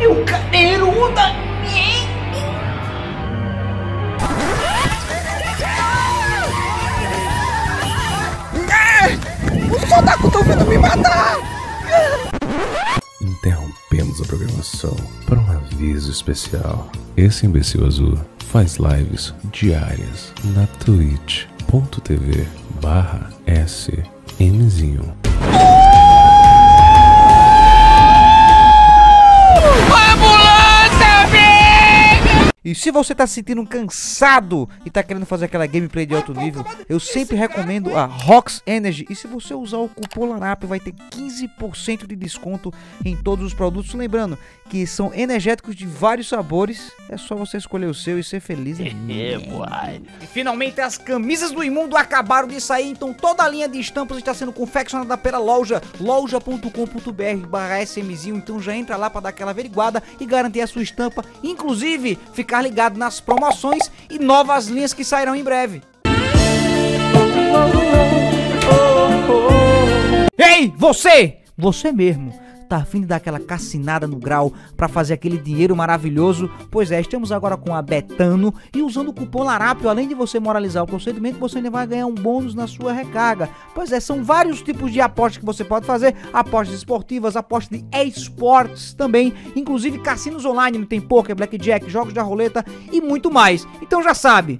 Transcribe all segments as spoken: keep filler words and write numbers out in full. E o cadeiruda... Os otaku estão vindo me matar! Interrompemos a programação para um aviso especial. Esse imbecil azul faz lives diárias na twitch ponto tv barra S M zinho. E se você tá se sentindo cansado e tá querendo fazer aquela gameplay de alto nível, eu sempre recomendo a ROX Energy. E se você usar o cupom LANAP, vai ter quinze por cento de desconto em todos os produtos. Lembrando que são energéticos de vários sabores. É só você escolher o seu e ser feliz. E finalmente as camisas do Imundo acabaram de sair, então toda a linha de estampas está sendo confeccionada pela loja, loja ponto com ponto br barra S M zinho. Então já entra lá para dar aquela averiguada e garantir a sua estampa, inclusive ficar ligado nas promoções e novas linhas que sairão em breve. Ei, você! Você mesmo, tá afim de dar aquela cassinada no grau pra fazer aquele dinheiro maravilhoso? Pois é, estamos agora com a Betano e usando o cupom LANAP, além de você moralizar o procedimento, você ainda vai ganhar um bônus na sua recarga. Pois é, são vários tipos de apostas que você pode fazer, apostas esportivas, apostas de esportes também, inclusive cassinos online, tem poker, blackjack, jogos de roleta e muito mais. Então já sabe,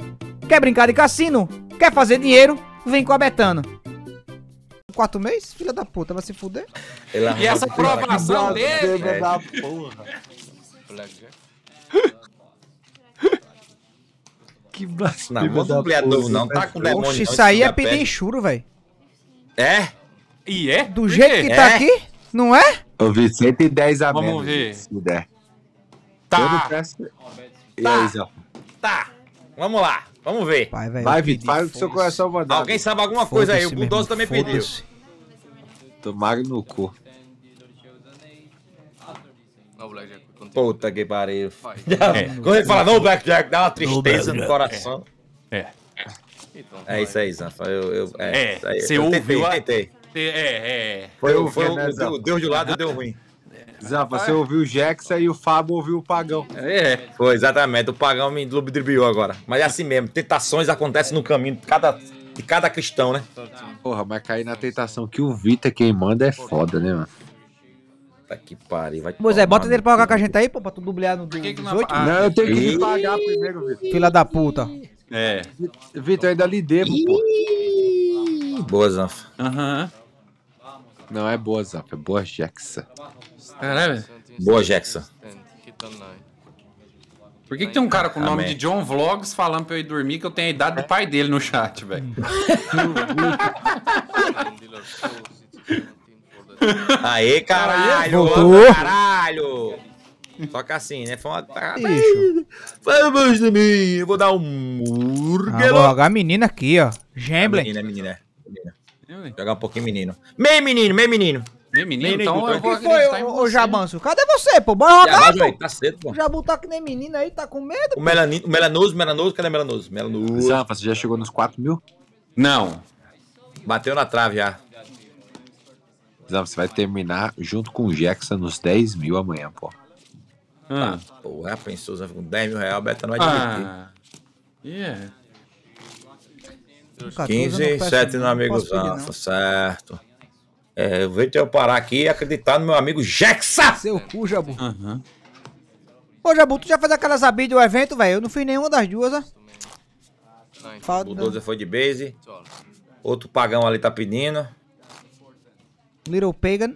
quer brincar de cassino? Quer fazer dinheiro? Vem com a Betano. Quatro meses, filha da puta, vai se fuder. Ela e essa aprovação dele, filha da porra. Que blasfêmia. Não, não é novo, não. Tá com demônio. Oxe, isso aí é pedir enxuro, velho. É? E é? Do jeito que tá aqui, não é? Eu vi cento e dez a menos. Vamos ver. Se der. Tá. Tá. Tá. Vamos lá. Vamos ver. Vai, véio, vai Vitor. Faz o que seu coração mandar. Alguém sabe alguma coisa aí. O Budoso também pediu. Tomaram no cu. Puta que pariu. É. Quando ele fala não, Blackjack, dá uma tristeza no coração. É. É isso aí, Zanfa. Eu, eu, é. É. Você ouviu? Tentei. É, é. Foi o Deus deu de lado e deu ruim. Zanfa, você ouviu o Jexa e o Fábio ouviu o Pagão. É, foi exatamente. O Pagão me lubribriou agora. Mas é assim mesmo, tentações acontecem no caminho de cada, de cada cristão, né? Porra, mas cair na tentação que o Vita quem manda é foda, né, mano? Tá que pariu, vai. Pois é, bota dele pra jogar com a gente aí, pô, pra tu dublear no dezoito. Não, eu tenho que te pagar primeiro, Vitor. Filha da puta. É. Vitor, eu ainda lhe devo, pô. Boa, Zanfa. Aham. Não, é boa, Zanfa, é boa Jexa. Caralho. Boa, Jackson. Por que que tem um cara com o nome Amém. de John Vlogs falando pra eu ir dormir que eu tenho a idade do pai dele no chat, velho? Aê, caralho! Voltou. Caralho! Só que assim, né? Foi uma... Vamos de mim! Eu vou dar um murro. Ah, vou jogar a menina aqui, ó. Gemblin. Menina, menina. menina. Jogar um pouquinho menino. Meio menino, meio menino. Menino, então eu vou acreditar em você. Ô Jabanço, cadê você, pô? Bora rodar, pô. Tá cedo, pô. Já botou que nem menino aí, tá com medo, pô. O Melanoso, Melanoso, cadê o Melanoso? Melanoso. Zanfa, você já chegou nos quatro mil? Não. Bateu na trave já. Zanfa, você vai terminar junto com o Jexa nos dez mil amanhã, pô. Ah. Tá, pô, já pensou, Zanfa, com dez mil reais, o Beta não vai divertir. Ah, yeah. quinze e sete no amigo Zanfa, certo. É, eu vejo eu parar aqui e acreditar no meu amigo Jexa! Seu cu, Jabu. Uhum. Ô, Jabu, tu já fez aquelas abis do evento, velho? Eu não fiz nenhuma das duas, né? Falta... O doze foi de base. Outro pagão ali tá pedindo. Little Pagan.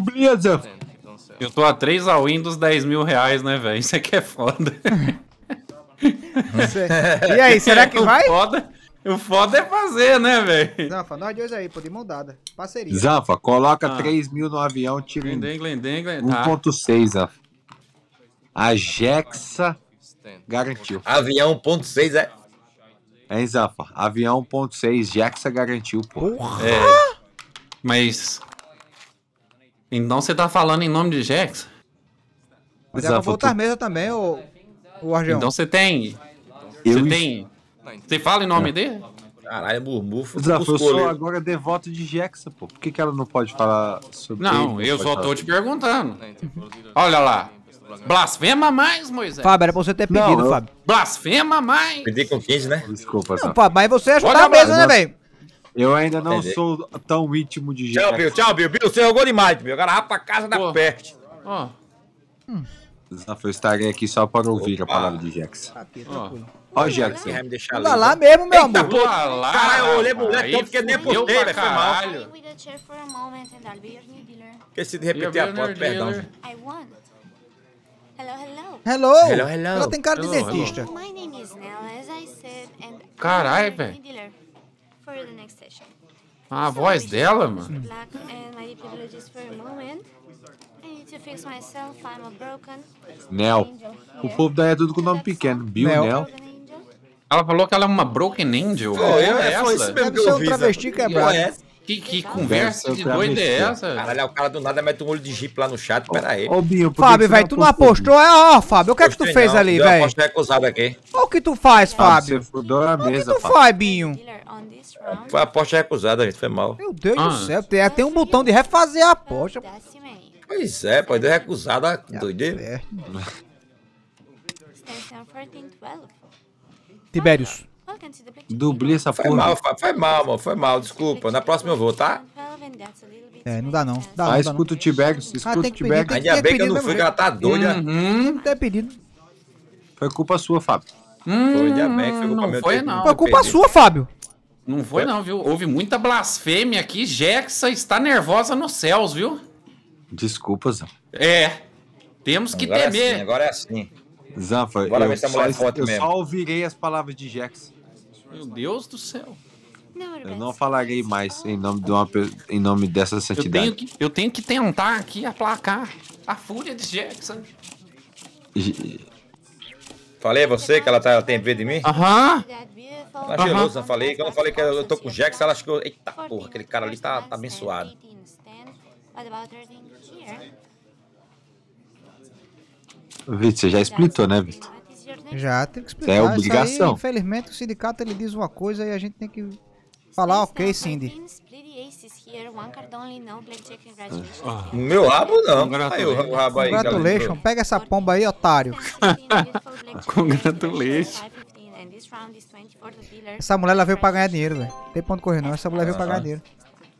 Beleza! Eu tô a três ao win dos dez mil reais, né, velho? Isso aqui é foda. E aí, será que vai? O foda, o foda é fazer, né, velho? Zanfa, nós dois aí, pô, de mão dada. Parceria. Zanfa, coloca ah. três mil no avião, tira um ponto seis, Zanfa. A Jexa garantiu. Avião um ponto seis é? É, Zanfa. Avião um ponto seis, Jexa garantiu, pô. Porra! É, mas... Então você tá falando em nome de Jexa? Mas dá pra voltar tu... mesa também, ô... o Arjão. Então você tem... Você tem Você fala em nome é. dele? Caralho, murmufo. Eu sou agora devoto de Jexa, pô. Por que, que ela não pode falar sobre isso? Não, ele? eu só tô te perguntando. Olha lá. Blasfema mais, Moisés. Fábio, era pra você ter pedido, não, Fábio. Eu... Blasfema mais. Pedi com quinze, né? Desculpa, não, Fábio, mas você ajudou a mesa, né, velho? Eu ainda não Entendi. sou tão íntimo de Jexa. Tchau, Bill, tchau, Bill. Bill, você jogou demais, Bill. Agora rapa a casa da peste. Ó. Oh. Hum. Eu estarei aqui só para ouvir a palavra de Jexa. Ó, Jexa. Tá lá mesmo, meu amor. Caralho, eu olhei pro moleque, porque nem postei, velho. Foi mal. Esqueci de repetir a foto, perdão. Hello, hello. Hello. Hello, hello. Ela tem cara de dentista. Caralho, velho. A voz dela, mano. Nel. O povo daí é tudo com nome pequeno. Bill, Nel. Nel. Ela falou que ela é uma Broken Angel. Oh, é, é essa? Isso mesmo que eu vi. Travesti quebrado. Que, que conversa de doida é essa? Caralho, o cara do nada mete um olho de jipe lá no chat, pera aí. Ô, Binho, Fábio, velho, tu não apostou? Ó, Fábio, o que é que tu fez ali, velho? Eu apostei recusado aqui. Olha o que tu faz, Fábio. Você fudou na mesa, Fábio. O que tu faz, Binho? Foi a aposta recusada, gente, foi mal. Meu Deus do céu, tem até um botão de refazer a aposta. Pois é, pô, deu recusada, doideira. Tibérios. Dubli essa foi porra. Mal, foi, foi mal, mano. Foi mal, desculpa. Na próxima eu vou, tá? É, não dá não. Dá, ah, não, escuta não. o Tibério, escuta ah, o Tibério. Ainda bem que eu não fui, que ela tá doida. Uhum. Até pedido. Foi culpa sua, Fábio. Hum, foi, ainda bem, foi culpa não meu foi, não. Foi culpa perdido. sua, Fábio. Não foi, foi não, viu? Houve muita blasfêmia aqui. Jexa está nervosa nos céus, viu? Desculpa, Zan. É. Temos que agora temer. É assim, agora é assim. Zan, foi. Agora eu só, eu só ouvirei as palavras de Jexa. Meu Deus do céu. Eu não falarei mais em nome, de uma, em nome dessa santidade. Eu tenho, que, eu tenho que tentar aqui aplacar a fúria de Jexa. Falei você que ela, tá, ela tem medo de mim? Aham. Ela é gelosa, eu falei. Quando eu falei que eu tô com o Jexa, ela achou que... Eita porra, aquele cara ali tá, tá abençoado. Vitor, você já explitou, né, Vitor? Já, tem que explicar. É obrigação. Aí, infelizmente, o sindicato ele diz uma coisa e a gente tem que falar, ok, Cindy. O meu rabo não. Congratulations. Congratulations. Pega essa pomba aí, otário. Congratulations. Essa mulher ela veio pra ganhar dinheiro, velho. Não tem ponto correr, não. Essa mulher veio pra ganhar dinheiro.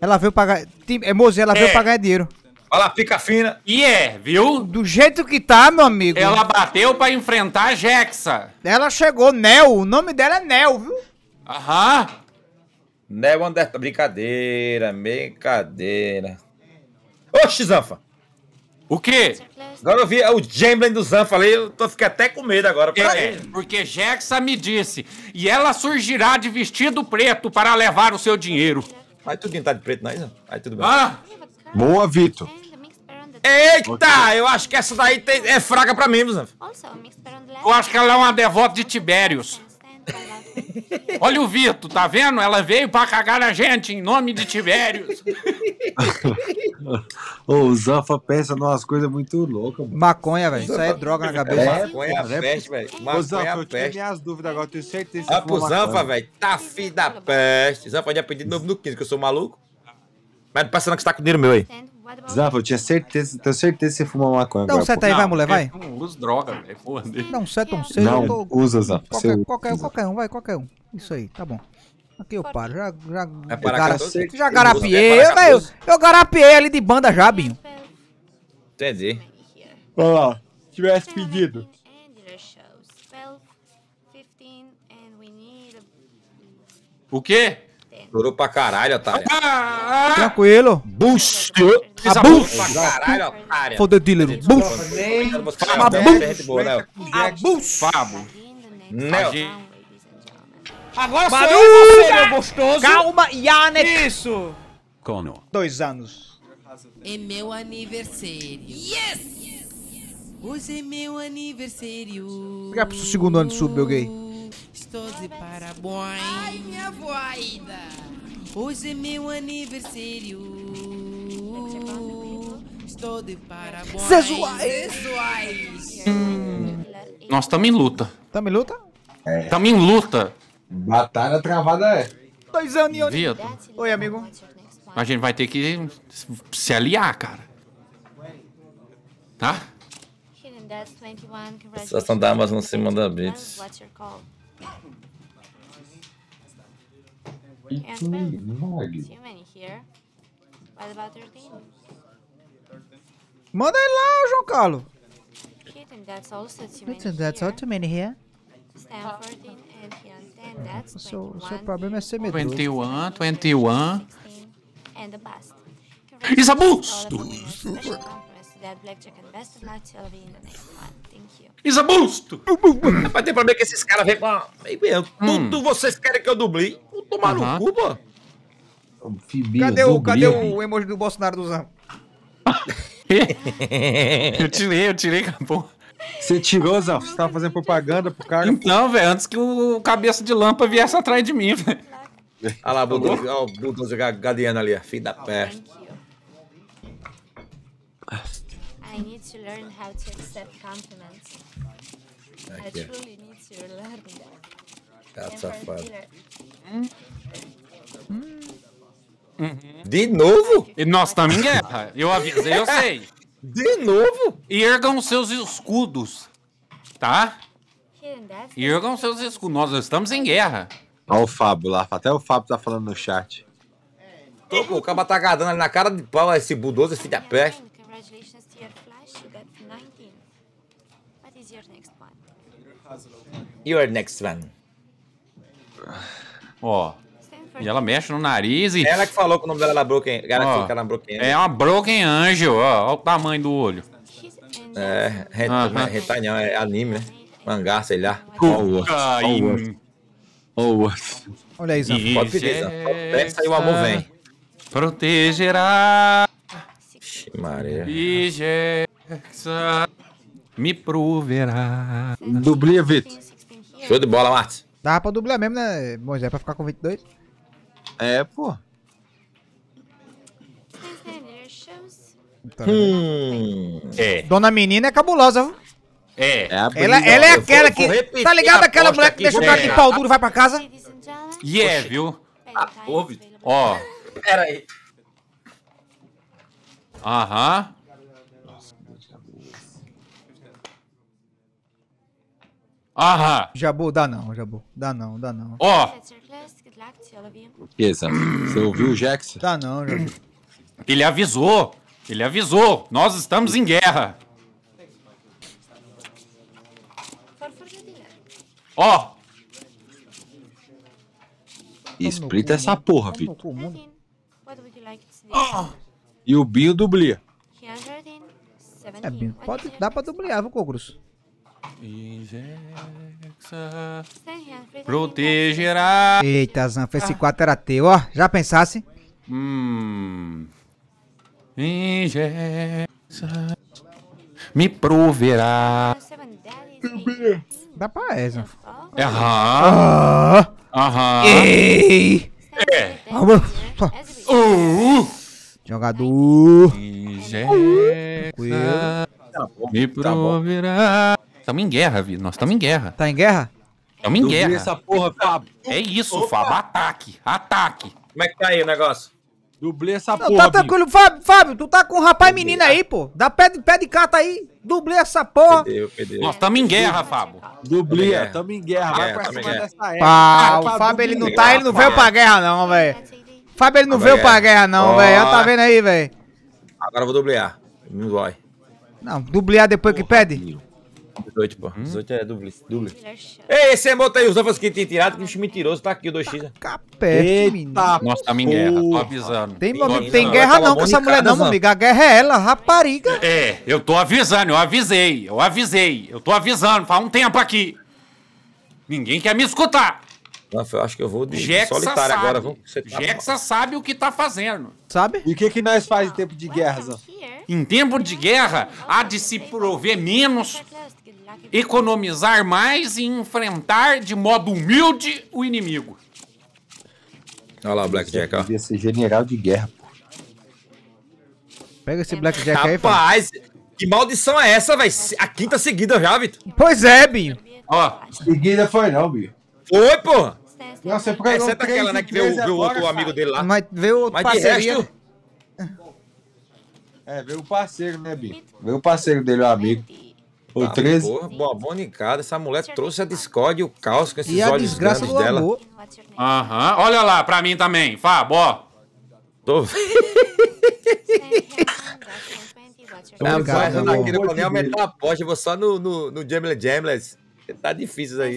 Ela veio pra ganhar. É, Mozinho, ela veio pra ganhar dinheiro. Olha lá, pica fina. E yeah, é, viu? Do jeito que tá, meu amigo. Ela bateu pra enfrentar a Jexa. Ela chegou, Nel. O nome dela é Nel, viu? Aham. Nel Under... Brincadeira, brincadeira. Oxi, Zanfa. O quê? Agora eu vi o Jamblin do Zanfa ali. Eu tô ficando até com medo agora. Pra é, ele. Porque Jexa me disse. E ela surgirá de vestido preto para levar o seu dinheiro. Aí tudo tá de preto, não é isso? Aí tudo bem. Ah. Boa, Vitor. Eita, eu acho que essa daí tem, é fraca pra mim, Zan. Eu acho que ela é uma devota de Tibérios. Olha o Vitor, tá vendo? Ela veio pra cagar a gente em nome de Tibérios. O Zanfa pensa numas coisas muito loucas, mano. Maconha, velho. Isso aí é droga na cabeça. É, maconha, é peste, velho. Ô, Zanfa, eu tive minhas dúvidas agora. Tenho certeza que você falou maconha. Ó pro Zanfa, velho. Tá filho da peste. Zanfa já pediu de novo no quinze, que eu sou maluco. Mas não passa não que você tá com dinheiro meu aí. Zanfa, eu tinha certeza, tenho certeza que você fuma maconha. Dá um seta aí, vai, mulher, vai. Não uso droga, velho. Porra dele. Dá um seta, um seta. Não, tô... usa, Zanfa. Qualquer, qualquer, um, qualquer um, vai, qualquer um. Isso aí, tá bom. Aqui eu paro, já... Já, é gar... já garapiei, eu, eu, eu garapiei ali de banda já, Binho. Entendi. Olha lá, tivesse pedido. O quê? Chorou pra caralho, otário. Ah, Tranquilo. Boost. A boost. Pra caralho, otário. Foda dealer. Boost. A boost. A boost. Fábio. Não. Agora sou eu, você, meu gostoso. Calma, Yannick. Isso. Como? Dois anos. É meu aniversário. Yes. Hoje é meu aniversário. Obrigado pro seu segundo ano de sub, meu gay. Estou de parabéns. Ai, minha voida. Hoje é meu aniversário. Estou de parabéns. Zezuais. Hum. Nós estamos em luta. Estamos em luta? É. Estamos em luta. Batalha travada é. Dois anos e Vitor. Oi, amigo. A gente vai ter que se aliar, cara. Tá? A situação da Amazon se manda Blitz. Manda ele lá, João Carlos. That's all too many here. O seu, o seu problema é ser medroso. vinte e um, vinte e um. It's a boost! It's a boost! Mas tem problema que esses caras vêm com... Tudo vocês querem que eu dublei? Vou tomar no cu, pô. Cadê o, cadê o emoji do Bolsonaro do Zan? Eu tirei, eu tirei, acabou. Você tirou, Zão? Você tava fazendo propaganda pro cara? Não, velho, antes que o cabeça de lâmpada viesse atrás de mim, velho. Olha lá, o Bulldozer gadeando ali, filho da peste. I need to learn how to accept compliments. I truly need to learn that. Safado. De novo? Nós estamos em guerra. Eu avisei, eu sei. De novo? E ergam seus escudos, tá? E ergam seus escudos. Nós estamos em guerra. Olha o Fábio lá. Até o Fábio tá falando no chat. Tô, pô, o cara tá agarrando ali na cara de pau esse budoso, esse filho da peste. Your next one. Ó. Oh. E ela mexe no nariz e... Ela que falou que o nome dela era Broken, oh, era Broken Angel. É uma Broken Angel, ó. Olha o tamanho do olho. É, retalhão, uh -huh. é, é anime, né? Mangá, sei lá. Olha aí, Zan. Pode pedir, Zan. Peça e o amor vem. Protegerá. Ixi, Maria. E Jexa me proverá. Dublia, Vitor. Show de bola, Martins. Dá pra dublar mesmo, né, Moisés? Pra ficar com vinte e dois? É, pô. Hum. É. Dona Menina é cabulosa, viu? É. Ela, ela é aquela que... Tá ligado aquela mulher que deixa o cara de pau duro e vai pra casa? E é, viu? Ouve. Ó. Pera aí. Aham. Aham. Jabu, dá não, Jabu. Dá não, dá não. Ó. O que, Zan? Você ouviu o Jexa? Tá não, Jabu. Ele avisou. Ele avisou. Nós estamos em guerra. Ó. Explita essa porra, Vitor. Oh. E o Binho dublia. É, Binho. Pode, dá pra dublar, viu, Cogrusso? Injexa, protegerá. Eita, Zanfa, esse quatro era teu, ó. Já pensasse? Hum. Injexa, me proverá. Dá pra é, Zanfa. Aham. Aham. Ei. É. Uh. Jogador. Injexa, me proverá. Estamos em guerra, Vi. Nós estamos em guerra. Tá em guerra? Estamos em Duvia guerra. Essa porra, Fábio. É isso, opa. Fábio. Ataque. Ataque. Como é que tá aí o negócio? Dublê essa não, porra, tá tranquilo. Fábio, Fábio, tu tá com um rapaz Dublê. Menina aí, pô. Dá pé de, pé de cata aí. Dublê essa porra. Perdeu, perdeu. Nós estamos em guerra, Fábio. Dublê. Estamos em guerra. Vai pra cima dessa época. Ah, o Fábio, ele não tá, ele não veio pra guerra não, velho. Fábio, ele não veio pra guerra não, velho. Tá vendo aí, velho? Agora eu vou dublear. Não dói. Não, dublear depois que pede? dezoito, pô. Hum? dezoito é duble. duble. Ei, esse emote aí, os ovos que tem tirado, que o mentiroso tá aqui, o dois x. Capé, tá. Nossa, tá em guerra, tô avisando. Tem, tô avisando. Tem guerra não com essa mulher não, meu amigo. A guerra é ela, rapariga. É, eu tô avisando, eu avisei, eu avisei. Eu tô avisando, faz um tempo aqui. Ninguém quer me escutar. Nossa, eu acho que eu vou de Jexa solitário sabe. Agora. Vamos, você tá Jexa mal. Sabe o que tá fazendo. Sabe? E o que que nós faz em tempo de guerra, Zan? Em tempo de guerra, há de se prover menos... Economizar mais e enfrentar de modo humilde o inimigo. Olha lá o Blackjack, ó. Devia ser general de guerra, pô. Pega esse Blackjack aí, pô. Rapaz, que maldição é essa, velho? A quinta seguida já, Vitor. Pois é, Binho. Ó. Seguida foi não, Binho. Foi, pô. Nossa, eu é, exceto aquela, né, que veio, veio o outro amigo dele lá. Mas veio outro parceiro. É, veio o parceiro, né, Bi? Veio o parceiro dele, o amigo. O ah, treze. Porra, boa bonicada. Essa mulher trouxe a discórdia e o caos com esses e olhos desgraça grandes dela. Aham. Uhum. Olha lá, pra mim também. Fábio, ó. Tô Não, cara, eu não quero nem aumentar a aposta, eu vou só no, no, no Jamless Jamless. Tá difícil aí.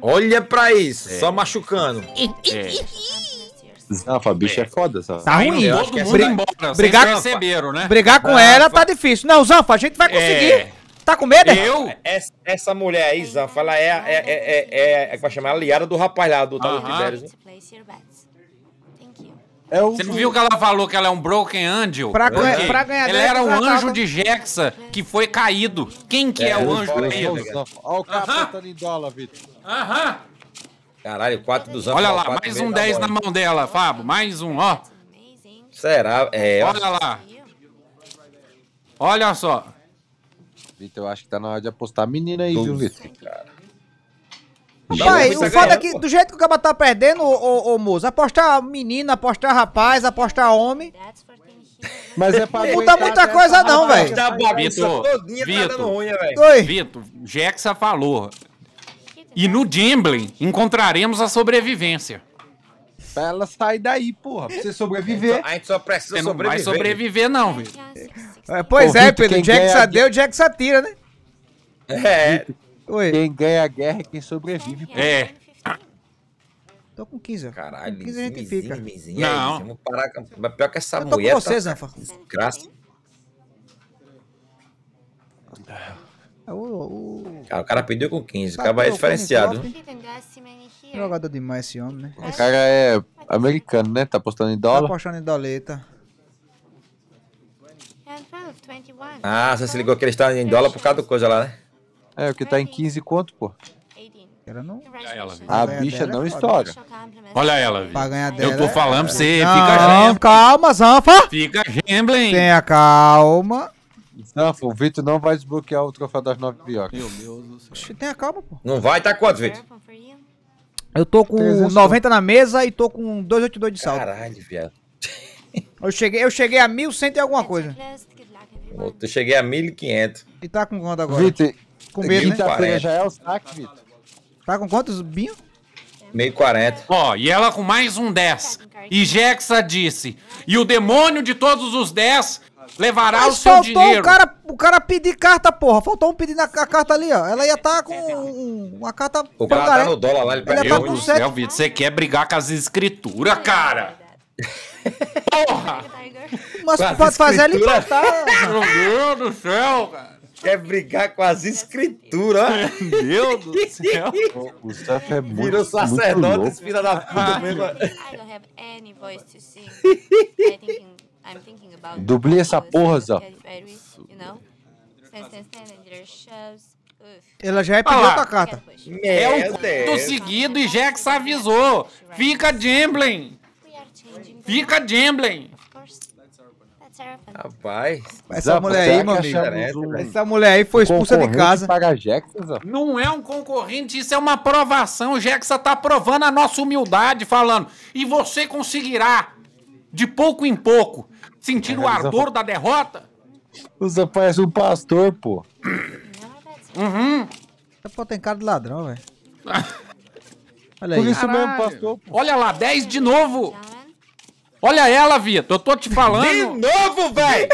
Olha pra isso, é. Só machucando. É. Rafa, bicho é foda, sabe? Tá ruim. Eu acho que é todo mundo br embora, brigar perceberam, né? Brigar com ah, ela tá difícil. Não, Zanfa, a gente vai conseguir. É. Tá com medo? Eu? Essa, essa mulher aí, Zanfa, ela é, é, é, é, é, é, é chamar aliada do rapaz lá, do tal do Tibério, né? É o... Você não viu que ela falou que ela é um Broken Angel? Pra, é. pra ganhar ela era um anjo de Jexa que foi caído. Quem que é, é o anjo caído? Olha o capitão em dólar, Vitor. Aham. Caralho, quatro dos anos. Olha lá, quatro, mais um dez na mão dela, Fábio. Mais um, ó. Será? É. Olha lá. Olha só. Vitor, eu acho que tá na hora de apostar a menina aí, viu, Vitor? Cara. Rapaz, o foda é que do jeito que o cara tá perdendo, ô, ô, ô moço, apostar menina, apostar rapaz, apostar homem. Mas é pra não muda muita coisa, não, velho. Vitor, Vitor, Vitor, Jexa falou. E no gambling encontraremos a sobrevivência. Pra ela sair daí, porra, pra você sobreviver. A gente só precisa sobreviver. Você não vai sobreviver, não, velho. É, pois é, Pedro, Jexa deu, Jexa tira, né? É. Oi. Quem ganha a guerra é quem sobrevive. É. Tô com quinze. Caralho, com quinze a gente mizinho, fica. Mizinho, não. É vamos parar. Mas pior que essa eu mulher. Tô com você, Zanfa. Desgraça. O, o... Cara, o cara perdeu com quinze. O cara vai diferenciado. Jogador demais esse homem, né? O cara é americano, né? Tá apostando em dólar. Tá apostando em doleta. Ah, você se ligou que ele está em dólar por causa da coisa lá, né? É, o que tá em quinze quanto, pô? Ela não... Ela, a bicha não é estoura. Olha ela, viu? Eu tô falando pra é... você, não, fica... Não, calma, Zanfa. Fica gambling. Tenha calma. Zanfa, o Vitor não vai desbloquear o troféu das nove piocas. Meu Deus do céu. Tenha calma, pô. Não vai, tá quanto, Vitor? Eu tô com trezentos. noventa na mesa e tô com duzentos e oitenta e dois de saldo. Caralho, viado. Eu cheguei, eu cheguei a mil e cem e alguma coisa. Eu cheguei a mil e quinhentos. E tá com quanto agora? Vitor... Com medo, né? Já é o saque, Vitor. Tá com quantos, Binho? mil e quarenta. Ó, oh, e ela com mais um dez. E Jexa disse, e o demônio de todos os dez levará mas o seu dinheiro. O cara, o cara pedir carta, porra. Faltou um pedir na carta ali, ó. Ela ia estar tá com um, uma carta... O cara tá no dólar lá, ele perdeu. Meu Deus do céu, Vitor. Você quer brigar com as escrituras, cara? Porra! Mas tu pode fazer ele empatar. Meu Deus do céu, cara. Quer brigar com as escrituras, ó. Meu Deus do céu. O Zanfa é muito, virou sacerdote, esse filho da puta mesmo. Dublê essa porra, Zó. Ela já é pediu ah, outra carta. É o do seguido e Jexa avisou. Fica gambling. Fica gambling. Rapaz, essa Zanfa, mulher aí, mano, um... essa mulher aí foi expulsa de casa. Paga Jexa, não é um concorrente, isso é uma aprovação. O Jexa tá provando a nossa humildade, falando. E você conseguirá, de pouco em pouco, sentir é, o ardor Zanfa... da derrota? O Zanfa parece um pastor, pô. Uhum. Pô, tem cara de ladrão, velho. Olha aí. Por isso caralho. Mesmo, pastor. Pô. Olha lá, dez de novo. Olha ela, Vitor, eu tô te falando. De novo, velho!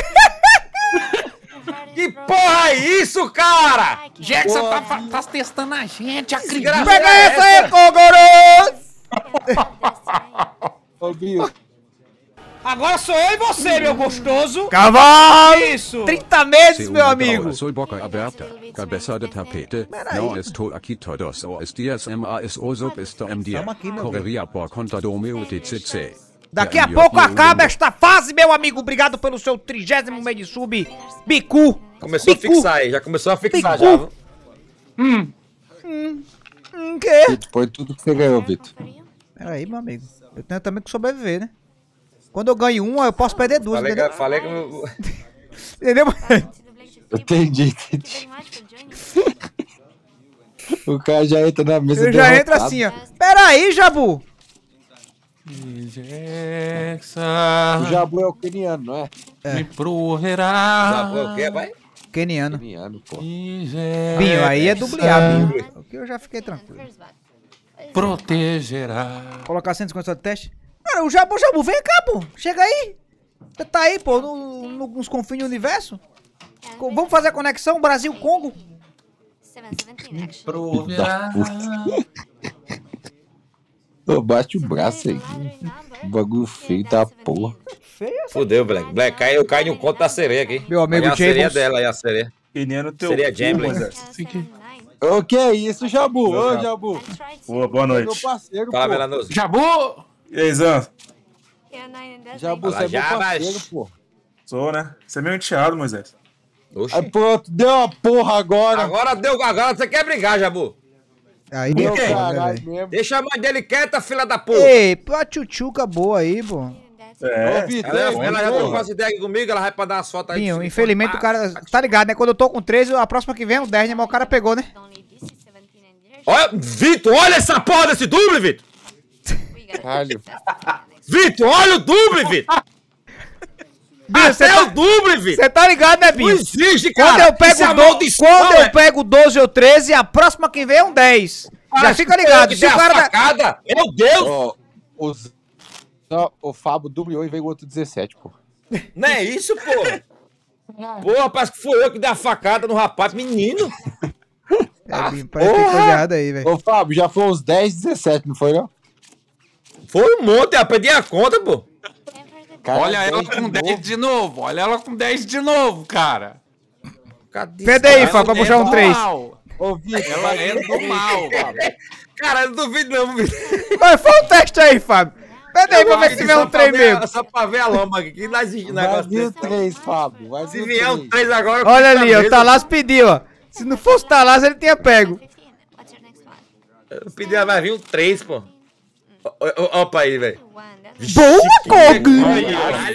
Que porra é isso, cara? Jexa tá, tá testando a gente, acredita. Pega essa aí, Cogoros! Agora sou eu e você, meu gostoso. Cavalo! Isso! trinta meses, meu amigo! Sou boca aberta, cabeça de tapete. Não estou aqui todos os dias, mas hoje estou em dia. Correria por conta do meu T C C. Daqui a pouco acaba esta fase, meu amigo. Obrigado pelo seu trigésimo mês de sub. Bicu. Começou Bicu. a fixar aí. Já começou a fixar Bicu. já. Hum. Hum. Hum. Que? Foi tudo que você ganhou, Vitor. Peraí, meu amigo. Eu tenho também que sobreviver, né? Quando eu ganho uma, eu posso perder duas. Falei, entendeu? Falei que eu... Entendeu? Eu entendi. O cara já entra na mesa derrotado. Ele já entra assim, ó. Pera aí, Jabu. O Jabu é o keniano, não é? É. Me proverá. O Jabu é o quê, vai? Keniano. Keniano, pô. Binho, aí é dublear, Binho. Porque eu já fiquei tranquilo. Protegerá. Colocar cento e cinquenta só de teste? Cara, o Jabu, Jabu, vem cá, pô. Chega aí. Você tá aí, pô, no, no, nos confins do universo. Vamos fazer a conexão Brasil-Congo? Bate o braço aí. O bagulho feio da porra. Fudeu, Black. Black, cai, cai no conto da sereia aqui. Meu amigo James. A sereia dela aí, a sereia. Sereia James. O que é isso, Jabu? Ô, Jabu. Boa, boa noite. Jabu! E aí, Zan? Jabu, você é meu parceiro, pô. Sou, né? Você é meu enteado, Moisés. Oxi. Aí pronto, deu uma porra agora. Agora deu, agora você quer brigar, Jabu. Aí deu, caralho. Deixa a mãe dele quieta, filha da porra. Ei, a tchutchuca boa aí, pô. É, é Vitor, ela, ela, ela já trocou as ideias comigo, ela vai pra dar as fotos aí. Sim, infelizmente o cara, tá ligado, né? Quando eu tô com treze, a próxima que vem é o dez, né? Mas o cara pegou, né? Olha, Vitor, olha essa porra desse duble, Vitor. Caralho. Vitor, olha o duble, Vitor. Até tá... o duble, Vitor! Você tá ligado, né, Binho? Não existe, cara! Quando eu pego, é do... Quando eu pego doze ou treze, a próxima que vem é um dez. Cara, já fica ligado. Se o cara facada, da... Meu Deus! Oh, os... O Fábio dubleou e veio o outro dezessete, pô. Não é isso, pô? Porra, parece que foi eu que dei a facada no rapaz, menino! É, Binho, parece que tem coisa errada aí, velho. Ô, Fábio, já foi uns dez, dezessete, não foi, não? Foi um monte, eu perdi a conta, pô. Cara, olha ela com dez de novo, olha ela com dez de novo, cara. Pede aí, Fábio, pra puxar um três. Ela é do mal, Fábio. Cara, eu não duvido não, Vitor. Mas faz um teste aí, Fábio. Pede aí pra ver se vier um três mesmo. Só pra ver a lama aqui, que não existe negócio desse. Vai vir três, Fábio. Se vier um três agora... Olha ali, o Talas pediu, ó. Se não fosse o Talas, ele tinha pego. Eu pedi, vai vir um três, pô. Opa aí, velho. Boa, Cog! Ai,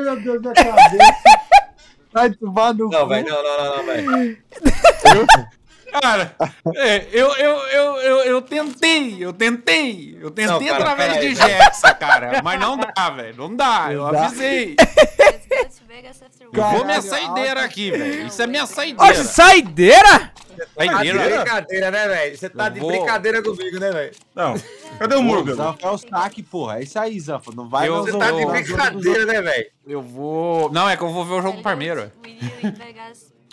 meu Deus, minha cabeça! Vai tomar no cu! Não, velho, não, não, não, velho. Cara, é, eu, eu, eu, eu, eu tentei, eu tentei, eu tentei não, cara, através de Jexa, cara, mas não dá, velho, não dá, não eu dá. Avisei. Eu vou minha saideira aqui, velho, isso é minha saideira. Oxe, saideira? Você tá de brincadeira, né, velho? Você tá de brincadeira comigo, né, velho? Não, cadê o Murga? É o saque, porra, é isso aí, Zanfa, não vai... Você tá de brincadeira, né, velho? Eu vou... Não, é que eu vou ver o jogo Palmeiras.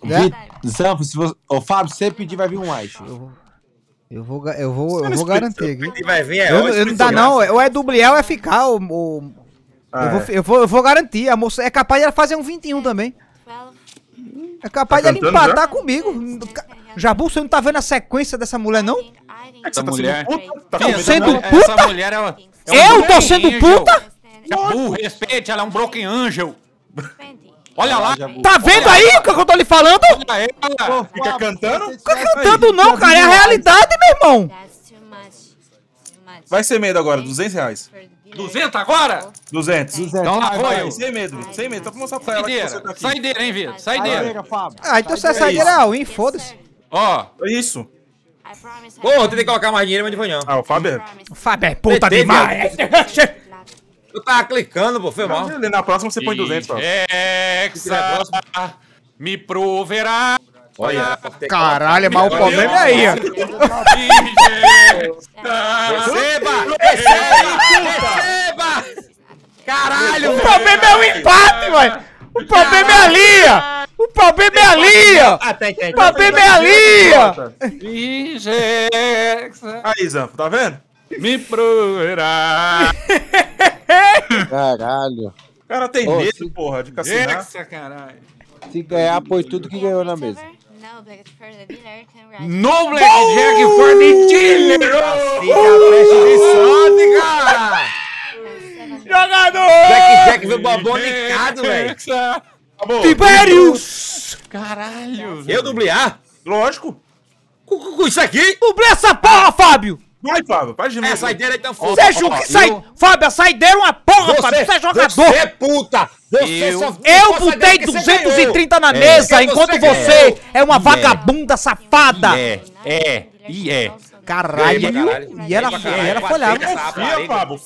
Né? Zanfo, se você... Ô, Fábio, se você pedir, vai vir um ice. Eu vou, eu vou, eu vou garantir. Vai vir, é eu, eu não dá não, ou é dublear ou é ficar. Ou, ou... Ah, eu, vou, é. eu, vou, eu vou garantir, a moça é capaz de ela fazer um vinte e um também. É capaz tá de ela empatar já? Comigo. Jabu, você não tá vendo a sequência dessa mulher, não? É essa mulher... Tá sendo, sendo puta? Essa mulher é uma, é um eu tô sendo angel. Puta? Jabu, respeite, ela é um Broken Angel. Olha lá, Jabu. Tá vendo olha aí o que eu tô lhe falando? Olha ela. Fica cantando? Fica cantando não, cara, é a realidade, meu irmão. Vai ser medo agora, duzentos reais. duzentos agora? duzentos. Então lá foi eu. Sem medo, sem medo. Só pra mostrar pra ela que você tá aqui. Saideira, hein, Vitor? Saideira. Ah, então você é saideira all in, foda-se. Ó. É isso. Porra, tentei colocar mais dinheiro, mas não foi não. Ah, o Fábio é... O Fábio é puta demais. Eu tava clicando, pô, foi mal. Na próxima você põe duzentos, pô. Jexa, me proverá. Olha, caralho, mas o problema é aí, ó. Receba! Receba! Receba! Caralho, o problema é o empate, mano. O problema é ali, ó. O problema é ali, ó. O problema é ali, ó. Jexa. Aí, Zanfo, tá vendo? Me proverá. Caralho. O cara tem oh, medo, se... porra, de cassinar. Se ganhar, põe tudo que ganhou na mesa. No Blackjack for the dealer. No Blackjack for the dealer. Assim, cara. Jogador! Blackjack veio babão ligado, velho. Tibério! Caralho, velho. Eu dublear? Lógico. Com isso aqui? Dublei essa porra, Fábio. Vai, Fábio, faz de novo. É, saideira então foda. Você joga que sai. Eu... Fábio, a saideira é uma porra, você, Fábio. Você é jogador. Você é puta. Você eu só... eu botei duzentos e trinta na é. mesa, é. enquanto você, você é uma vagabunda é. safada. É, é, e é. Caralho, e ela falhava. Confia, Fábio.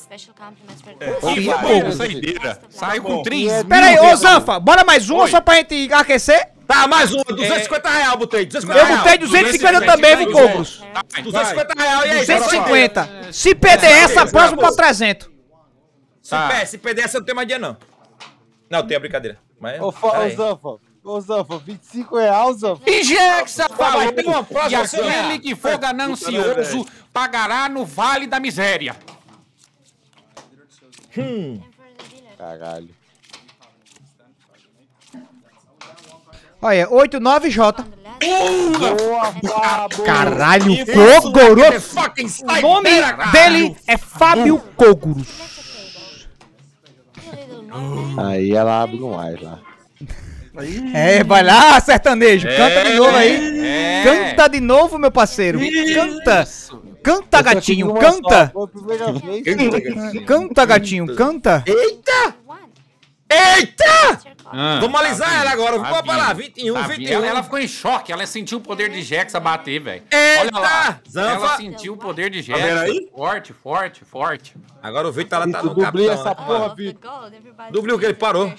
Confia, pô, saideira. Saiu com três. Pera aí, ô Zanfa, bora mais uma só pra gente aquecer. Tá, mais uma, duzentos e cinquenta reais eu botei. duzentos e cinquenta reais. Eu botei duzentos e cinquenta também, viu, Cobros? duzentos e cinquenta reais e aí, duzentos e cinquenta. Se perder essa, próximo pra trezentos. Se perder essa, eu não tenho mais dinheiro, não. Não, tem a brincadeira. Ô, Zanfa, ô, Zanfa, vinte e cinco reais, Zanfa. E Jexa, vai ter uma próxima. Aquele que for ganancioso pagará no Vale da Miséria. Hum. Caralho. Olha, oito nove J. Caralho, Cogoros. O nome dele é Fábio Cogoros. Aí ela abre um ar lá. É, vai lá, sertanejo. Canta de novo aí. Canta de novo, meu parceiro. Canta. Canta, gatinho. Canta. Canta, gatinho. Canta. Eita. Eita. Ah, vamos alisar ela agora, vamos pra lá, vinte e um, vinte e um. Ela ficou em choque, ela sentiu o poder de Jexa bater, velho. Olha lá, Zanfa. Ela sentiu o poder de Jexa. Tá aí? Forte, forte, forte. Agora o Victor, ela tá no capitão. Dubli essa porra, Victor. Dubli o que? Ele parou.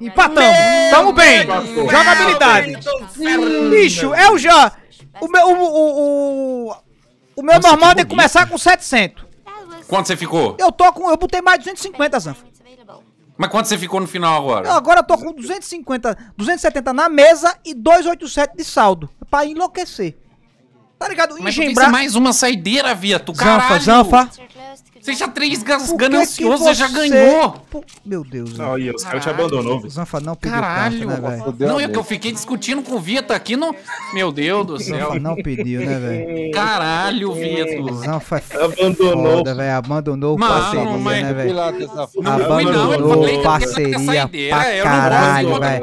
Empatamos, tamo bem. Jogabilidade. Bicho, eu já... O meu, o, o, o, o meu normal tem que começar com setecentos. Quanto você ficou? Eu tô com... Eu botei mais duzentos e cinquenta, Zanfa. Mas quanto você ficou no final agora? Eu agora eu tô com duzentos e cinquenta, duzentos e setenta na mesa e duzentos e oitenta e sete de saldo. Pra enlouquecer. Tá ligado? Mas engenbrar... mais uma saideira, Vieto. Zanfa, Zanfa. Você já três ganancioso, você já ganhou. Pô, meu Deus. Não, e os caras te abandonou, velho. Zanfa não pediu caralho, carta, né, velho? Não, é que eu fiquei discutindo com o Vieto aqui no... Meu Deus do céu. Zanfa não pediu, né, velho? Caralho, Vieto. Zanfa abandonou. Foda, velho. Abandonou mano, parceria, mas... né, velho? Abandonou não, parceria pra caralho, velho.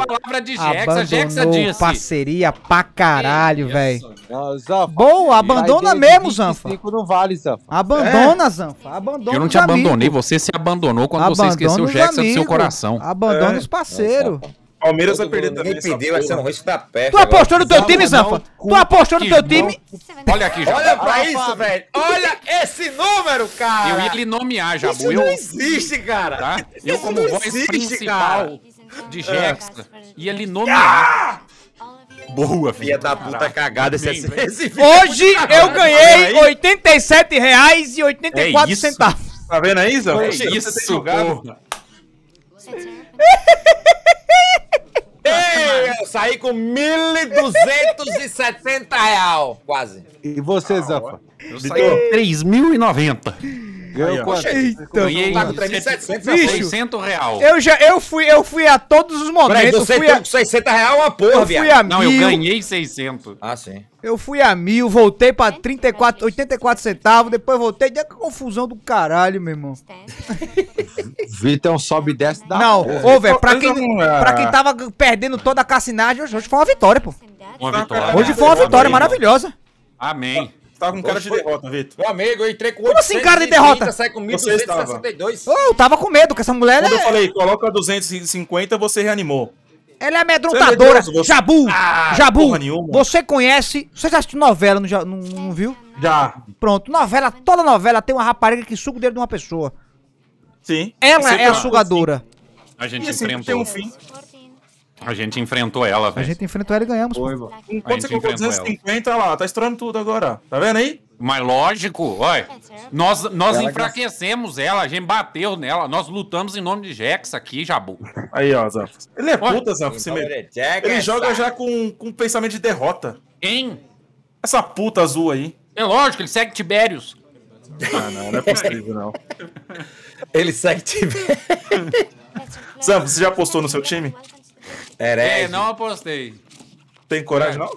Abandonou parceria pra caralho, velho. Boa, abandona mesmo, Zanfa. Não vale, Zanfa. Abandona, Zanfa. Abandono eu não te abandonei, amigos. Você se abandonou quando abandono você esqueceu o Jexa do seu coração. Abandona é. os parceiros. Palmeiras vai perder também. Ele perdeu, vai ser um risco da perna. Tu apostou no teu time, Zanfa? Tu apostou no teu time? Olha aqui, Jabu. Olha pra isso, velho. Olha esse número, cara. Eu ia lhe nomear, Jabu. Isso não existe, cara. Tá? Eu, isso como não voz existe, principal cara. de Jexa, ia lhe nomear. Ah! Boa, filha da puta cagada. Esse, esse hoje eu ganhei oitenta e sete reais e oitenta e quatro centavos. É tá vendo aí, Zé? É isso, porra. Ei, eu saí com mil duzentos e setenta reais, quase. E você, Zanfa? Eu saí com três mil e noventa. Eu ganhei três mil e setecentos reais. Eu já eu fui, eu fui a todos os momentos. Peraí, você tem a... seiscentos reais uma porra, viado. Não, mil. Eu ganhei seiscentos. Ah, sim. Eu fui a mil, voltei pra trinta e quatro, oitenta e quatro centavos, depois voltei. Deu confusão do caralho, meu irmão. Vitão sobe e desce da não, porra. Não, ô, velho, pra quem, pra quem tava perdendo toda a cassinagem, hoje foi uma vitória, pô. Uma vitória. Hoje foi uma vitória amém, maravilhosa. Amém. Tava com cara de derrota, Vitor. Meu amigo, eu entrei com oitocentos. Como assim, cara de derrota? Sai com mil duzentos e sessenta e dois. Oh, eu tava com medo, que essa mulher... Quando é... eu falei, coloca duzentos e cinquenta, você reanimou. Ela é amedrontadora. Você... Jabu, ah, Jabu, você conhece... Você já assistiu novela, não, não, não viu? Já. Pronto, novela, toda novela tem uma rapariga que suga o dedo de uma pessoa. Sim. Ela é a sugadora. Assim. A gente assim, enfrentou. Tem um fim. A gente enfrentou ela, velho. A gente enfrentou ela e ganhamos. Foi, enquanto você colocou duzentos e cinquenta, olha lá, tá estourando tudo agora. Tá vendo aí? Mas lógico, olha. Nós, nós ela enfraquecemos que... ela, a gente bateu nela. Nós lutamos em nome de Jexa aqui, Jabu. Aí, ó, Zanfa. Ele é puta, Zanfa. Ele joga já com, com pensamento de derrota. Quem? Essa puta azul aí. É lógico, ele segue Tibérios. Ah, não, não é possível, não. Ele segue Tibérios. Zanfa, você já apostou no seu time? É, não apostei. Tem coragem, não?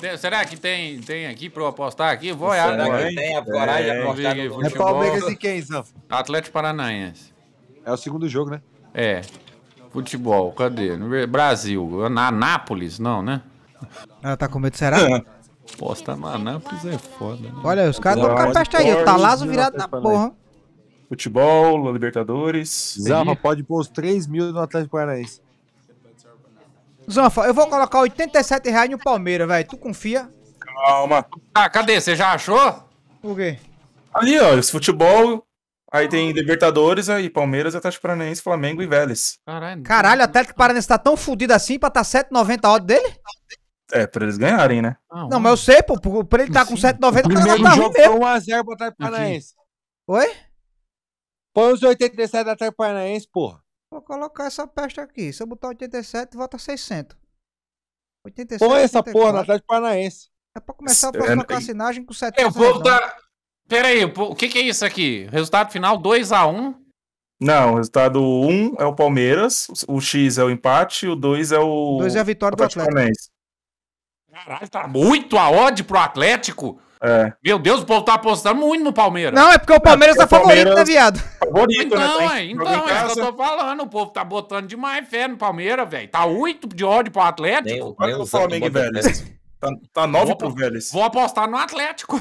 Tem, será que tem, tem aqui pra eu apostar aqui? Vou olhar. Será que tem a coragem é, de apostar no futebol? É Palmeiras e quem, Zanfa? Atlético Paranaense. É o segundo jogo, né? É. Futebol, cadê? Brasil. Na Anápolis, não, né? Ela tá com medo, será? É. Posta Manápolis é foda, né? Olha, os caras estão com a peste aí. O Talazo virado na porra. Futebol, Libertadores. Zafa, pode pôr os três mil no Atlético Paranaense. Zanfa, eu vou colocar oitenta e sete reais no Palmeiras, velho. Tu confia? Calma. Ah, cadê? Você já achou? O quê? Ali, ó. Esse futebol. Aí tem Libertadores, aí Palmeiras, Atlético Paranaense, Flamengo e Vélez. Caralho. Caralho, o Atlético Paranaense tá tão fudido assim pra tá sete e noventa a odd dele? É, pra eles ganharem, né? Ah, não, mas eu sei, pô. Pra ele tá com sete e noventa, o cara tá ruim mesmo. um a zero pro Atlético Paranaense. Oi? Põe os oitenta e sete do Atlético Paranaense, porra. Vou colocar essa peste aqui. Se eu botar oitenta e sete, volta seiscentos. oitenta e sete, põe essa oitenta e quatro. Porra do Atlético Paranaense. É pra começar a próxima cassinagem com sete. Eu vou botar... Pera aí, o que que é isso aqui? Resultado final dois a um? Não, o resultado um é o Palmeiras, o X é o empate, o dois é o... dois é a vitória do Atlético. Caralho, tá muito a odd pro Atlético. É. Meu Deus, o povo tá apostando muito no Palmeiras. Não, é porque o Palmeiras é, porque tá o favorito, Palmeiras... né, viado? Favorito, então, né? Tá em... Então, é isso que eu tô falando. O povo tá botando demais fé no Palmeiras, velho. Tá oito de odd pro Atlético. Olha o Flamengo e Vélez. Tá, tá nove pro Vélez. Vou apostar no Atlético.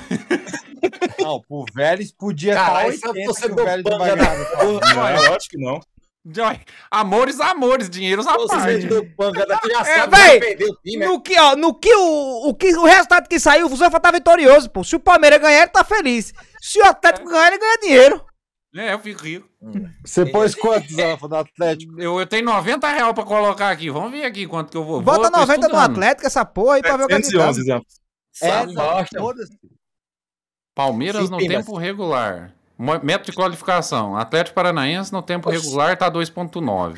Não, pro Vélez podia estar oitenta que o Vélez não vai ganhar. Não, é lógico que não. Amores, amores, dinheiros à parte. Véi, no que, ó, no que o, o, que, o resultado que saiu, o Zanfa tá vitorioso, pô. Se o Palmeiras ganhar, ele tá feliz. Se o Atlético é. ganhar, ele ganha dinheiro. É, eu fico rico. Hum. Você pôs quantos, Zanfa, do Atlético? Eu, eu tenho noventa reais pra colocar aqui. Vamos ver aqui quanto que eu vou. Bota vou, noventa no Atlético, essa porra aí pra ver o que ele tá. Palmeiras no tempo regular. Método de qualificação. Atlético Paranaense no tempo regular tá dois ponto nove.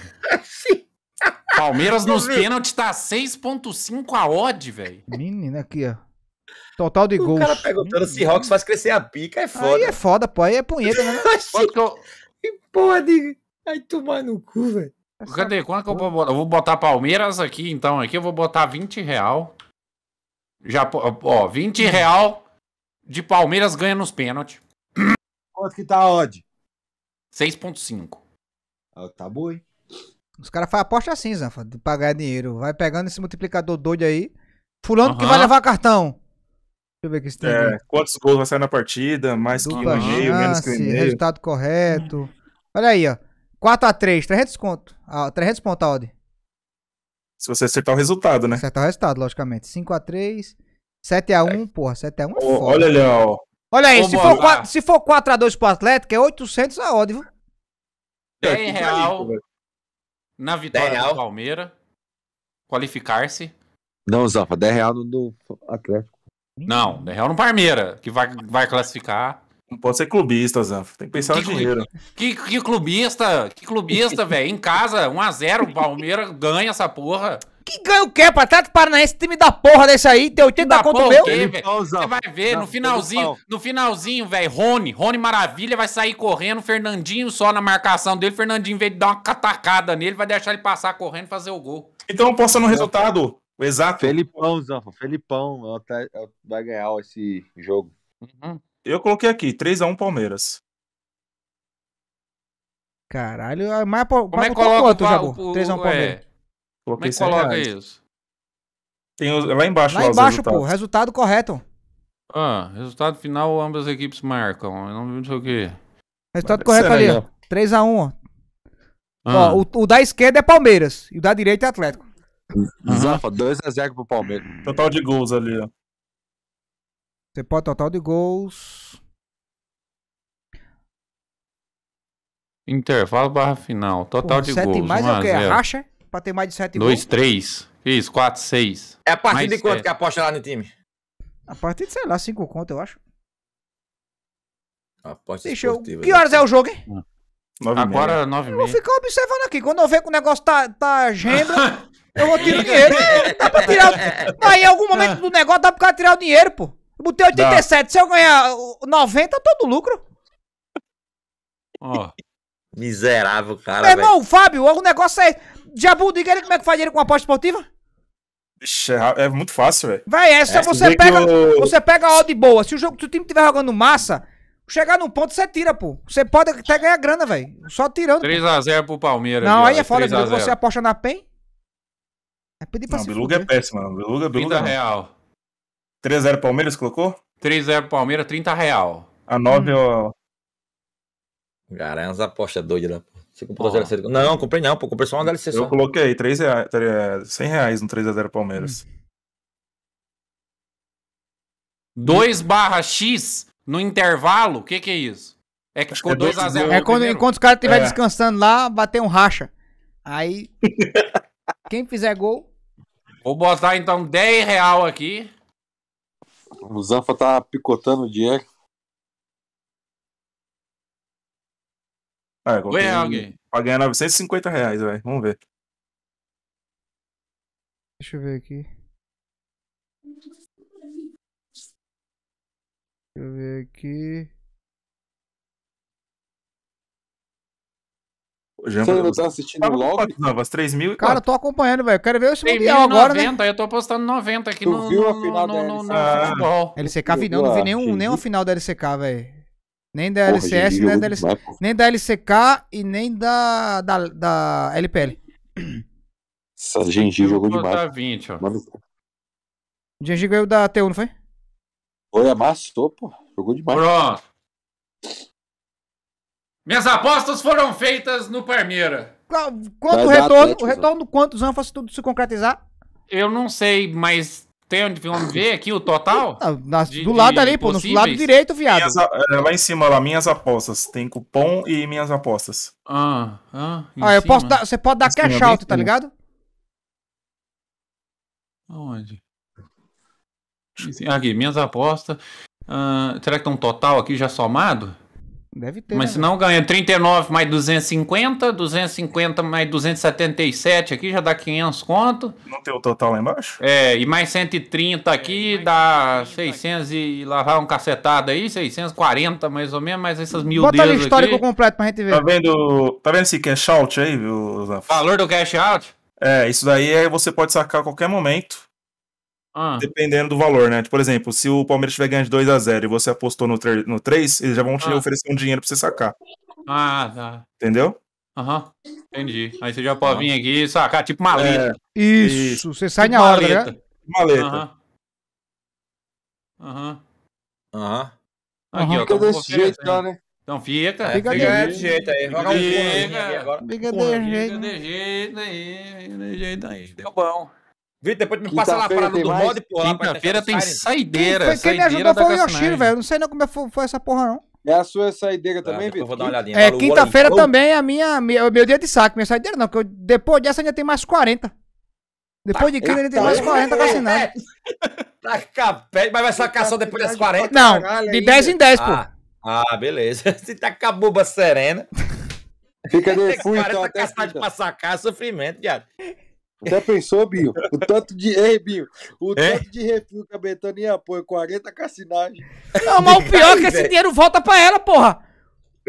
Palmeiras nos pênaltis tá seis ponto cinco a odd, velho. Menina, aqui, ó. Total de gols. O cara perguntando se Rox faz crescer a pica, é foda. Aí é foda, pô. Aí é punheta, né? Que porra de... Aí tomar no cu, velho. Cadê? Quanto que eu vou botar? Eu vou botar Palmeiras aqui, então. Aqui eu vou botar vinte real. Já, ó, vinte real de Palmeiras ganha nos pênaltis. Quanto que tá a odd? seis ponto cinco. Ah, tá boa, hein? Os caras fazem aposta assim, Zanfa, de pagar dinheiro. Vai pegando esse multiplicador doido aí. Fulano uhum. que vai levar cartão. Deixa eu ver aqui se tem. É, ali. Quantos gols vai sair na partida? Mais Duba que um meio, menos que um meio. Resultado correto. Olha aí, ó. quatro a três, trezentos conto. Ah, trezentos pontos a odd. Se você acertar o resultado, né? Acertar o resultado, logicamente. cinco a três, sete a um, é. Porra, sete a um é foda. Olha ali, ó. Olha aí, ô, se, for quatro, se for quatro a dois pro Atlético, é oitocentos a odd, viu? dez real na vitória do Palmeiras. Qualificar-se. Não, Zanfa, dez real do Atlético. Não, dez real no Palmeiras, que vai, vai classificar. Não pode ser clubista, Zanfa. Tem que pensar que, no dinheiro. Que, que clubista, que clubista, velho. Em casa, um a zero, o Palmeiras ganha essa porra. Que ganha o quê, pô? Atlético Paranaense, time da porra desse aí, tem oitenta conto meu. Você vai ver, no finalzinho, no finalzinho, velho, Rony, Rony Maravilha vai sair correndo, Fernandinho só na marcação dele, Fernandinho veio dar uma catacada nele, vai deixar ele passar correndo e fazer o gol. Então posta no resultado, o exato. Felipão, Zanfa, Felipão vai ganhar esse jogo. Uhum. Eu coloquei aqui, três a um Palmeiras. Caralho, mas como é que coloca o três a um Palmeiras? Coloquei. Mas coloca isso. Tem os, lá embaixo. Lá, lá embaixo, pô. Resultado correto. Ah, resultado final, ambas as equipes marcam. Eu não sei o que. Resultado correto ali, ó. três a um, ó. Ah. ó o, o da esquerda é Palmeiras. E o da direita é Atlético. Zanfa, dois a zero pro Palmeiras. Total de gols ali, ó. Você pode total de gols. Intervalo barra final. Total pô, de sete gols. sete mais é o que? A racha? Pra ter mais de sete gols. dois, três. Isso, quatro, seis. É a partir de quanto que aposta lá no time? A partir de, sei lá, cinco conto, eu acho. Aposta esportiva. Que horas é o jogo, hein? Agora, nove e meia. Eu vou ficar observando aqui. Quando eu ver que o negócio tá, tá agenda, eu vou tirar o dinheiro. Não, dá pra tirar o... Aí, em algum momento do negócio, dá pra tirar o dinheiro, pô. Eu botei oitenta e sete. Dá. Se eu ganhar noventa, todo lucro. Ó. Oh. Miserável, cara. Meu irmão, Fábio, o negócio é... Diabo, diga ele como é que faz dinheiro com aposta esportiva? Ixi, é muito fácil, velho. Véi, é só é, você pega eu... você pega a odd boa. Se o, jogo, se o time estiver jogando massa, chegar num ponto, você tira, pô. Você pode até ganhar grana, velho. Só tirando. três a zero pro Palmeiras. Não, aí é foda, Biluga. Você aposta na P E N? É pedir pra não, se Biluga fuder. É péssima. Biluga, Biluga. Biluga real. três a zero Palmeiras, colocou? três a zero Palmeiras, trinta real. A nove, ó. Garanha, as apostas doidas lá. Você comprou oh. L C... Não, comprei não, pô. Comprei só uma L C. Eu só coloquei três reais, cem reais no três a zero Palmeiras. dois barra X no intervalo? O que que é isso? É que ficou dois a zero. É quando, enquanto os caras estiver é. descansando lá, bater um racha. Aí, quem fizer gol... Vou botar, então, dez real aqui. O Zanfa tá picotando o dinheiro. Ah, ganhei alguém. Vai ganhar novecentos e cinquenta reais, velho. Vamos ver. Deixa eu ver aqui. Deixa eu ver aqui. Você ainda tá assistindo logo? Cara, eu tô acompanhando, velho. Eu quero ver esse mundial agora, né? Eu tô postando noventa aqui no futebol. L C K, vi, não, não vi nenhum, nenhuma final da L C K, velho. Nem da L C S, nem da L C K. Nem da L C K e nem da, da, da L P L. Essa Genji jogou demais. Genji ganhou da T um, não foi? Foi, amassou, pô. Jogou demais. Pronto. Minhas apostas foram feitas no Palmeira. Quanto o retorno? O retorno do quanto, Zanfa, se tudo se concretizar? Eu não sei, mas tem onde vamos ver aqui o total? Não, na, de, do lado ali, pô, no lado direito, viado. Minhas, é, lá em cima, lá, minhas apostas. Tem cupom e minhas apostas. Ah, ah, ah eu posso dar, você pode dar em cash out, tá ligado? Onde? Aqui, minhas apostas. Ah, será que tem um total aqui já somado? Deve ter. Mas né, se não ganha trinta e nove mais duzentos e cinquenta, duzentos e cinquenta mais duzentos e setenta e sete aqui já dá quinhentos conto. Não tem o total lá embaixo? É, e mais cento e trinta aqui é, dá seiscentos aqui. E lá vai um cacetado aí, seiscentos e quarenta mais ou menos, mais essas mil dedos aqui. Bota ali o histórico completo pra gente ver. Tá vendo, tá vendo esse cash out aí, viu, Zafo? Valor do cash out? É, isso daí é, você pode sacar a qualquer momento. Ah. Dependendo do valor, né? Por exemplo, se o Palmeiras estiver ganhando de dois a zero e você apostou no, no três, eles já vão te ah. oferecer um dinheiro pra você sacar. Ah, tá. Entendeu? Aham, uhum. Entendi. Aí você já pode ah. vir aqui e sacar, tipo maleta. É. Isso. Isso, você sai tipo na hora, maleta. Né? Maleta. Aham. Aham. Aham. Fica desse jeito, cara, né? Então fica. É, fica fica desse jeito aí. Fica, fica, fica, fica desse jeito. Fica desse jeito aí. Fica desse jeito aí. Deu bom. Vitor, depois me passa lá para do mod, pô. Quinta-feira tem saideira. Quem, quem me ajudou foi o Yoshiro, velho. Não sei não como foi, foi essa porra, não. É a sua saideira tá, também, Vitor? Vou dar uma olhadinha. É, quinta-feira também é minha, minha, meu dia de saco. Minha saideira não, porque eu, depois dessa ainda tem mais quarenta. Depois tá, de quinta ainda tem mais quarenta vacinados. Tá capé, mas vai sacar só depois das quarenta? Não, de dez em dez, pô. Ah, ah beleza. Você tá com a buba serena. Fica de fui, então, até quarenta pra sacar, sofrimento, viado. Você pensou, Binho? O tanto de. Ei, Binho, o é? tanto de refil que a Betano ia pôr, quarenta cassinagem. Não, mas o pior é que esse dinheiro volta pra ela, porra!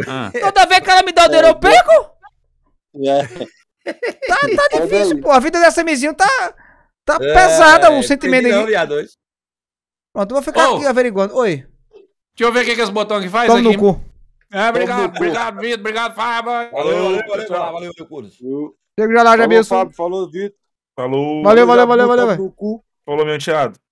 Ah. Toda vez que ela me dá o dinheiro, eu pego? É. Tá, tá difícil, é pô. A vida dessa mesinha tá. Tá é, pesada o é, sentimento aí. Pronto, eu vou ficar oh. aqui averiguando. Oi. Deixa eu ver o que, que esse botão aqui faz. Toma aqui. No cu. É, obrigado, no obrigado, Vitor. Obrigado, Fábio. Valeu, valeu, valeu, meu curso. Chega já lá, Jamilson. Fábio, falou, Vitor. Falou. Valeu, valeu, valeu, valeu, velho. Falou, meu enteado.